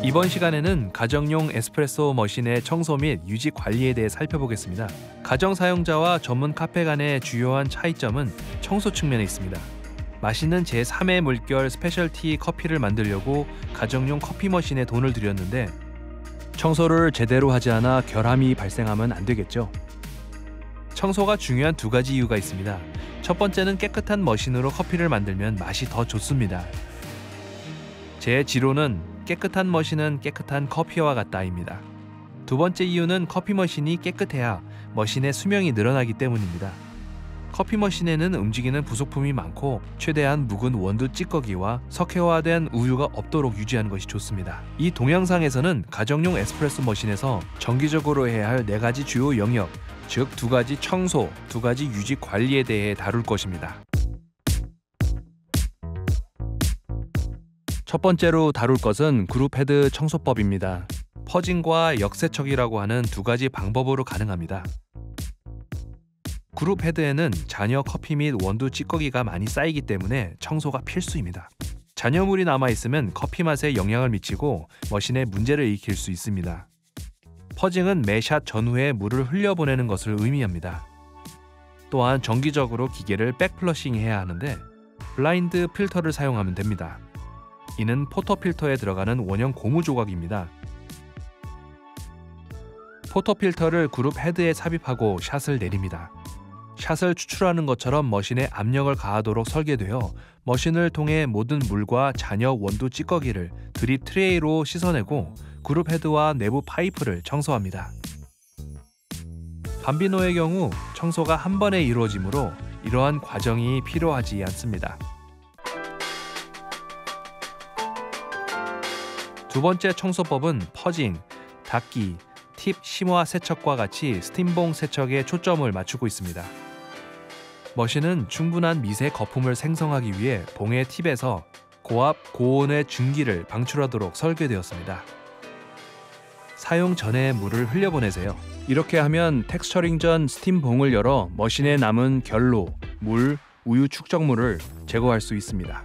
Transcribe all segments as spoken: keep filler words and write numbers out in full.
이번 시간에는 가정용 에스프레소 머신의 청소 및 유지 관리에 대해 살펴보겠습니다. 가정 사용자와 전문 카페 간의 주요한 차이점은 청소 측면에 있습니다. 맛있는 제삼의 물결 스페셜티 커피를 만들려고 가정용 커피 머신에 돈을 들였는데 청소를 제대로 하지 않아 결함이 발생하면 안 되겠죠. 청소가 중요한 두 가지 이유가 있습니다. 첫 번째는 깨끗한 머신으로 커피를 만들면 맛이 더 좋습니다. 제 지론은 깨끗한 머신은 깨끗한 커피와 같다입니다. 두 번째 이유는 커피 머신이 깨끗해야 머신의 수명이 늘어나기 때문입니다. 커피 머신에는 움직이는 부속품이 많고 최대한 묵은 원두 찌꺼기와 석회화된 우유가 없도록 유지하는 것이 좋습니다. 이 동영상에서는 가정용 에스프레소 머신에서 정기적으로 해야 할 네 가지 주요 영역, 즉 두 가지 청소, 두 가지 유지 관리에 대해 다룰 것입니다. 첫 번째로 다룰 것은 그룹 헤드 청소법입니다. 퍼징과 역세척이라고 하는 두 가지 방법으로 가능합니다. 그룹 헤드에는 잔여 커피 및 원두 찌꺼기가 많이 쌓이기 때문에 청소가 필수입니다. 잔여물이 남아있으면 커피 맛에 영향을 미치고 머신에 문제를 일으킬 수 있습니다. 퍼징은 매샷 전후에 물을 흘려보내는 것을 의미합니다. 또한 정기적으로 기계를 백플러싱해야 하는데 블라인드 필터를 사용하면 됩니다. 이는 포터필터에 들어가는 원형 고무 조각입니다. 포터필터를 그룹 헤드에 삽입하고 샷을 내립니다. 샷을 추출하는 것처럼 머신에 압력을 가하도록 설계되어 머신을 통해 모든 물과 잔여 원두 찌꺼기를 드립 트레이로 씻어내고 그룹 헤드와 내부 파이프를 청소합니다. 밤비노의 경우 청소가 한 번에 이루어지므로 이러한 과정이 필요하지 않습니다. 두 번째 청소법은 퍼징, 닦기, 팁 심화 세척과 같이 스팀봉 세척에 초점을 맞추고 있습니다. 머신은 충분한 미세 거품을 생성하기 위해 봉의 팁에서 고압, 고온의 증기를 방출하도록 설계되었습니다. 사용 전에 물을 흘려보내세요. 이렇게 하면 텍스처링 전 스팀봉을 열어 머신에 남은 결로, 물, 우유 축적물을 제거할 수 있습니다.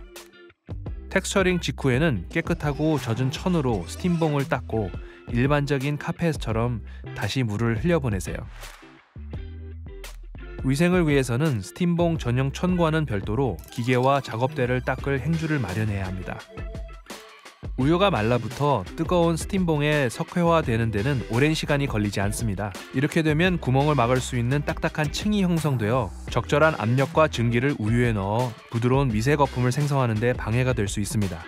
텍스처링 직후에는 깨끗하고 젖은 천으로 스팀봉을 닦고 일반적인 카펫처럼 다시 물을 흘려보내세요. 위생을 위해서는 스팀봉 전용 천과는 별도로 기계와 작업대를 닦을 행주를 마련해야 합니다. 우유가 말라붙어 뜨거운 스팀봉에 석회화되는 데는 오랜 시간이 걸리지 않습니다. 이렇게 되면 구멍을 막을 수 있는 딱딱한 층이 형성되어 적절한 압력과 증기를 우유에 넣어 부드러운 미세 거품을 생성하는 데 방해가 될 수 있습니다.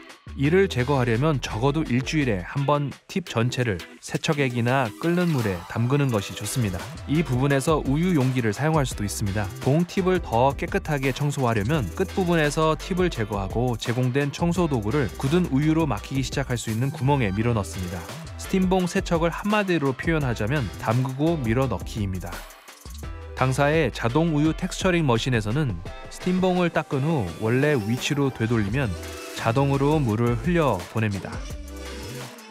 이를 제거하려면 적어도 일주일에 한 번 팁 전체를 세척액이나 끓는 물에 담그는 것이 좋습니다. 이 부분에서 우유 용기를 사용할 수도 있습니다. 봉 팁을 더 깨끗하게 청소하려면 끝부분에서 팁을 제거하고 제공된 청소 도구를 굳은 우유로 막히기 시작할 수 있는 구멍에 밀어넣습니다. 스팀봉 세척을 한마디로 표현하자면 담그고 밀어넣기입니다. 당사의 자동 우유 텍스처링 머신에서는 스팀봉을 닦은 후 원래 위치로 되돌리면 자동으로 물을 흘려 보냅니다.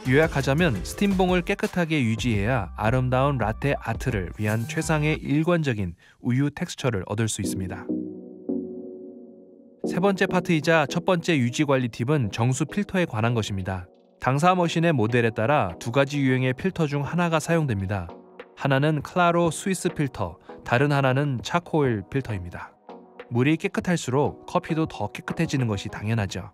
요약하자면 스팀봉을 깨끗하게 유지해야 아름다운 라떼 아트를 위한 최상의 일관적인 우유 텍스처를 얻을 수 있습니다. 세 번째 파트이자 첫 번째 유지 관리 팁은 정수 필터에 관한 것입니다. 당사 머신의 모델에 따라 두 가지 유형의 필터 중 하나가 사용됩니다. 하나는 클라로 스위스 필터, 다른 하나는 차코일 필터입니다. 물이 깨끗할수록 커피도 더 깨끗해지는 것이 당연하죠.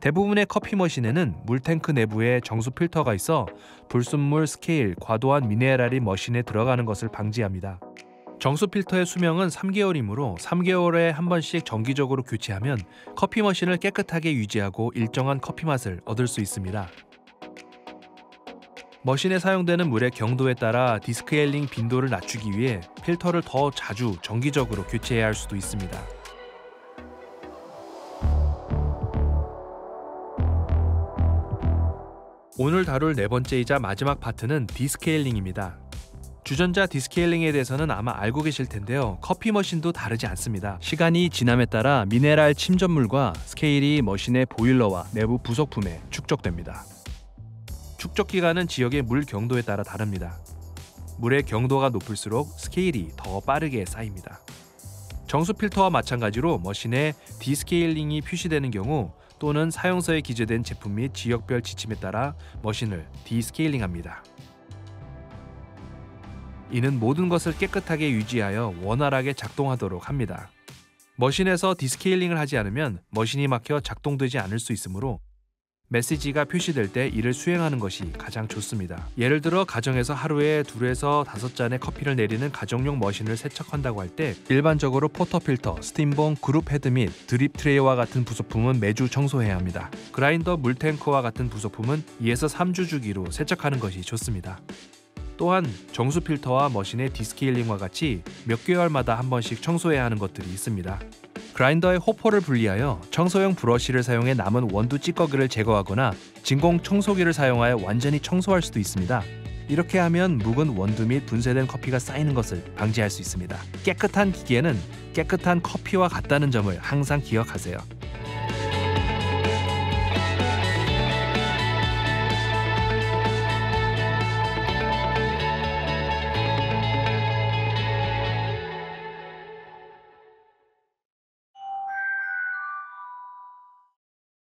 대부분의 커피 머신에는 물탱크 내부에 정수 필터가 있어 불순물, 스케일, 과도한 미네랄이 머신에 들어가는 것을 방지합니다. 정수 필터의 수명은 삼 개월이므로 삼 개월에 한 번씩 정기적으로 교체하면 커피 머신을 깨끗하게 유지하고 일정한 커피 맛을 얻을 수 있습니다. 머신에 사용되는 물의 경도에 따라 디스크엘링 빈도를 낮추기 위해 필터를 더 자주 정기적으로 교체해야 할 수도 있습니다. 오늘 다룰 네 번째이자 마지막 파트는 디스케일링입니다. 주전자 디스케일링에 대해서는 아마 알고 계실 텐데요. 커피 머신도 다르지 않습니다. 시간이 지남에 따라 미네랄 침전물과 스케일이 머신의 보일러와 내부 부속품에 축적됩니다. 축적 기간은 지역의 물 경도에 따라 다릅니다. 물의 경도가 높을수록 스케일이 더 빠르게 쌓입니다. 정수 필터와 마찬가지로 머신에 디스케일링이 표시되는 경우 또는 사용서에 기재된 제품 및 지역별 지침에 따라 머신을 디스케일링합니다. 이는 모든 것을 깨끗하게 유지하여 원활하게 작동하도록 합니다. 머신에서 디스케일링을 하지 않으면 머신이 막혀 작동되지 않을 수 있으므로 메시지가 표시될 때 이를 수행하는 것이 가장 좋습니다. 예를 들어 가정에서 하루에 둘에서 다섯 잔의 커피를 내리는 가정용 머신을 세척한다고 할 때 일반적으로 포터필터, 스팀봉, 그룹 헤드 및 드립 트레이와 같은 부속품은 매주 청소해야 합니다. 그라인더, 물탱크와 같은 부속품은 이에서 삼 주 주기로 세척하는 것이 좋습니다. 또한 정수 필터와 머신의 디스케일링과 같이 몇 개월마다 한 번씩 청소해야 하는 것들이 있습니다. 그라인더의 호포를 분리하여 청소용 브러쉬를 사용해 남은 원두 찌꺼기를 제거하거나 진공 청소기를 사용하여 완전히 청소할 수도 있습니다. 이렇게 하면 묵은 원두 및 분쇄된 커피가 쌓이는 것을 방지할 수 있습니다. 깨끗한 기계는 깨끗한 커피와 같다는 점을 항상 기억하세요.